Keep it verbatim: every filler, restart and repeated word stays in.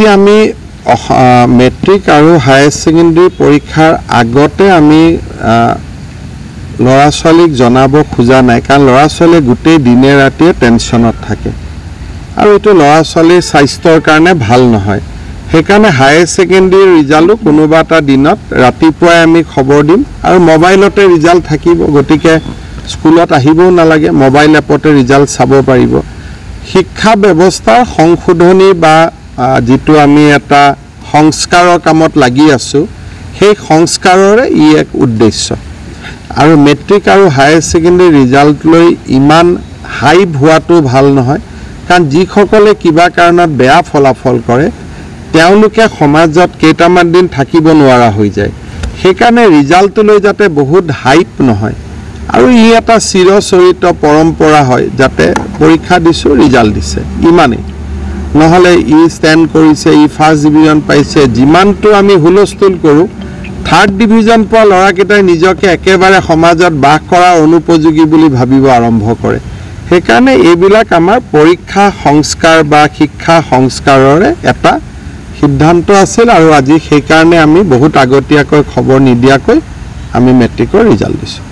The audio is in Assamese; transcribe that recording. যেতিয়া আমি মেট্ৰিক আৰু হায়াৰ সেকেন্ডাৰী পৰীক্ষাৰ আগতে আমি লৰা ছোৱালীক জনাব খোজা নাই, কাৰণ লৰা ছোৱালী গোটেই দিনে ৰাতিয়ে টেনচনত থাকে আৰু এটো লৰা ছোৱালীৰ স্বাস্থ্যৰ কাৰণে ভাল নহয়। সেইকাৰণে হায়াৰ সেকেন্ডাৰী ৰিজাল্টও কোনোবা এটা দিনত ৰাতিপুৱাই আমি খবৰ দিম আৰু মোবাইলতে ৰিজাল্ট থাকিব, গতিকে স্কুলত আহিবও নালাগে, মোবাইল এপতে ৰিজাল্ট চাব পাৰিব। শিক্ষা ব্যৱস্থাৰ সংশোধনী বা যিটো আমি এটা সংস্কাৰৰ কামত লাগি আছো, সেই সংস্কাৰৰে ই এক উদ্দেশ্য। আৰু মেট্ৰিক আৰু হায়াৰ সেকেন্ডাৰী ৰিজাল্ট লৈ ইমান হাই ভুৱাটো ভাল নহয়, কাৰণ যিসকলে কিবা কাৰণত বেয়া ফলাফল কৰে তেওঁলোকে সমাজত কেইটামান দিন থাকিব নোৱাৰা হৈ যায়। সেইকাৰণে ৰিজাল্টটো লৈ যাতে বহুত হাইপ নহয় আৰু ই এটা চিৰচৰিত পৰম্পৰা হয় যাতে পৰীক্ষা দিছোঁ ৰিজাল্ট দিছে, ইমানেই নহ'লে ই ষ্টেণ্ড কৰিছে, ই ফাৰ্ষ্ট ডিভিজন পাইছে, যিমানটো আমি হুলস্থুল কৰোঁ থাৰ্ড ডিভিজন পোৱা ল'ৰাকেইটাই নিজকে একেবাৰে সমাজত বাস কৰাৰ অনুপযোগী বুলি ভাবিব আৰম্ভ কৰে। সেইকাৰণে এইবিলাক আমাৰ পৰীক্ষা সংস্কাৰ বা শিক্ষা সংস্কাৰৰে এটা সিদ্ধান্ত আছিল আৰু আজি সেইকাৰণে আমি বহুত আগতীয়াকৈ খবৰ নিদিয়াকৈ আমি মেট্ৰিকৰ ৰিজাল্ট দিছোঁ।